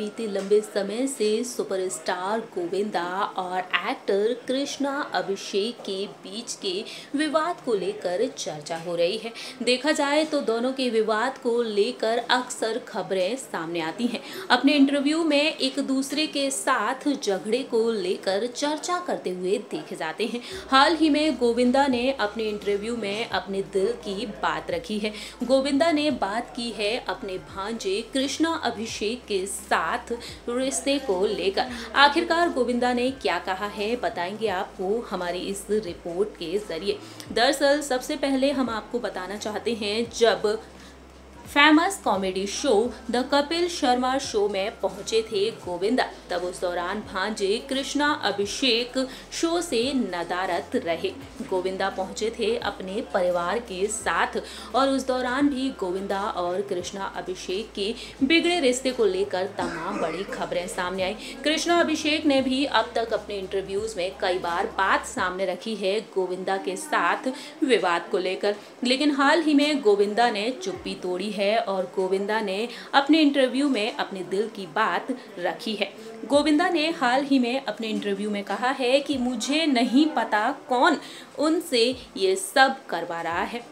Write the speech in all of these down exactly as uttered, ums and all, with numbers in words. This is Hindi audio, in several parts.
बीते लंबे समय से सुपरस्टार गोविंदा और एक्टर कृष्णा अभिषेक के बीच के विवाद को लेकर चर्चा हो रही है। देखा जाए तो दोनों के विवाद को लेकर अक्सर खबरें सामने आती हैं। अपने इंटरव्यू में एक दूसरे के साथ झगड़े को लेकर चर्चा करते हुए देखे जाते हैं। हाल ही में गोविंदा ने अपने इंटरव्यू में अपने दिल की बात रखी है। गोविंदा ने बात की है अपने भांजे कृष्णा अभिषेक के साथ रिश्ते को लेकर। आखिरकार गोविंदा ने क्या कहा है बताएंगे आपको हमारी इस रिपोर्ट के जरिए। दरअसल सबसे पहले हम आपको बताना चाहते हैं, जब famous comedy show the Kapil Sharma show में पहुंचे थे गोविंदा, तब उस दौरान भांजे कृष्णा अभिषेक शो से नदारद रहे। गोविंदा पहुंचे थे अपने परिवार के साथ और उस दौरान भी गोविंदा और कृष्णा अभिषेक के बिगड़े रिश्ते को लेकर तमाम बड़ी खबरें सामने आई। कृष्णा अभिषेक ने भी अब तक अपने इंटरव्यूज में कई बार बात सामने रखी है गोविंदा के साथ विवाद को लेकर, लेकिन हाल ही में गोविंदा ने चुप्पी तोड़ी है और गोविंदा ने अपने इंटरव्यू में अपने दिल की बात रखी है। गोविंदा ने हाल ही में अपने इंटरव्यू में कहा है कि मुझे नहीं पता कौन उनसे ये सब करवा रहा है,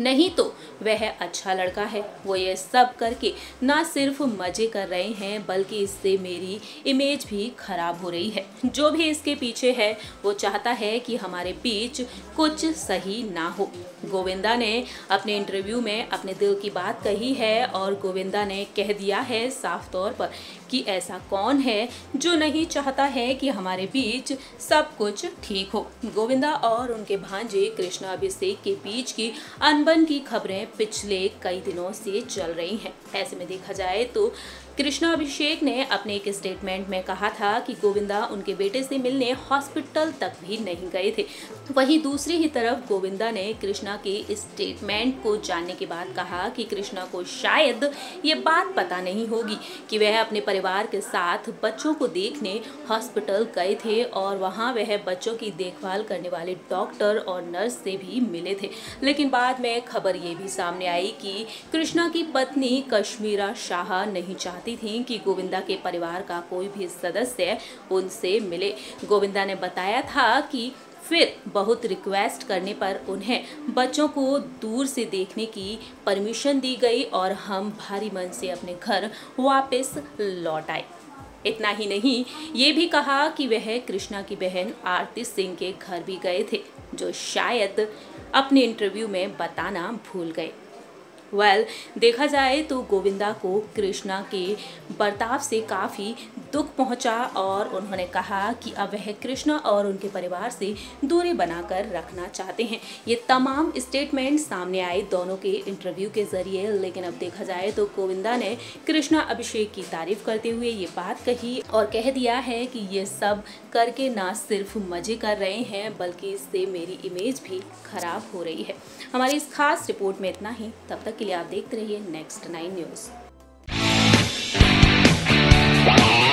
नहीं तो वह अच्छा लड़का है। वो ये सब करके ना सिर्फ मजे कर रहे हैं बल्कि इससे मेरी इमेज भी खराब हो रही है। जो भी इसके पीछे है वो चाहता है कि हमारे बीच कुछ सही ना हो। गोविंदा ने अपने इंटरव्यू में अपने दिल की बात कही है और गोविंदा ने कह दिया है साफ तौर पर कि ऐसा कौन है जो नहीं चाहता है कि हमारे बीच सब कुछ ठीक हो। गोविंदा और उनके भांजे कृष्णा अभिषेक के बीच की अनबन की खबरें पिछले कई दिनों से चल रही हैं। ऐसे में देखा जाए तो कृष्णा अभिषेक ने अपने एक स्टेटमेंट में कहा था कि गोविंदा उनके बेटे से मिलने हॉस्पिटल तक भी नहीं गए थे। वहीं दूसरी ही तरफ गोविंदा ने कृष्णा के स्टेटमेंट को जानने के बाद कहा कि कृष्णा को शायद ये बात पता नहीं होगी कि वह अपने परिवार के साथ बच्चों को देखने हॉस्पिटल गए थे और वहां वह बच्चों की देखभाल करने वाले डॉक्टर और नर्स से भी मिले थे। लेकिन बाद में खबर ये भी सामने आई कि कृष्णा की पत्नी कश्मीरा शाह नहीं चाहती थीं कि गोविंदा के परिवार का कोई भी सदस्य उनसे मिले। गोविंदा ने बताया था कि फिर बहुत रिक्वेस्ट करने पर उन्हें बच्चों को दूर से देखने की परमिशन दी गई और हम भारी मन से अपने घर वापस लौट आए। इतना ही नहीं, ये भी कहा कि वह कृष्णा की बहन आरती सिंह के घर भी गए थे, जो शायद अपने इंटरव्यू में बताना भूल गए। वेल well, देखा जाए तो गोविंदा को कृष्णा के बर्ताव से काफ़ी दुख पहुंचा और उन्होंने कहा कि अब वह कृष्णा और उनके परिवार से दूरी बनाकर रखना चाहते हैं। ये तमाम स्टेटमेंट सामने आए दोनों के इंटरव्यू के ज़रिए। लेकिन अब देखा जाए तो गोविंदा ने कृष्णा अभिषेक की तारीफ करते हुए ये बात कही और कह दिया है कि ये सब करके ना सिर्फ मज़े कर रहे हैं बल्कि इससे मेरी इमेज भी खराब हो रही है। हमारी इस खास रिपोर्ट में इतना ही। तब तक के लिए आप देखते रहिए नेक्स्ट नाइन न्यूज़।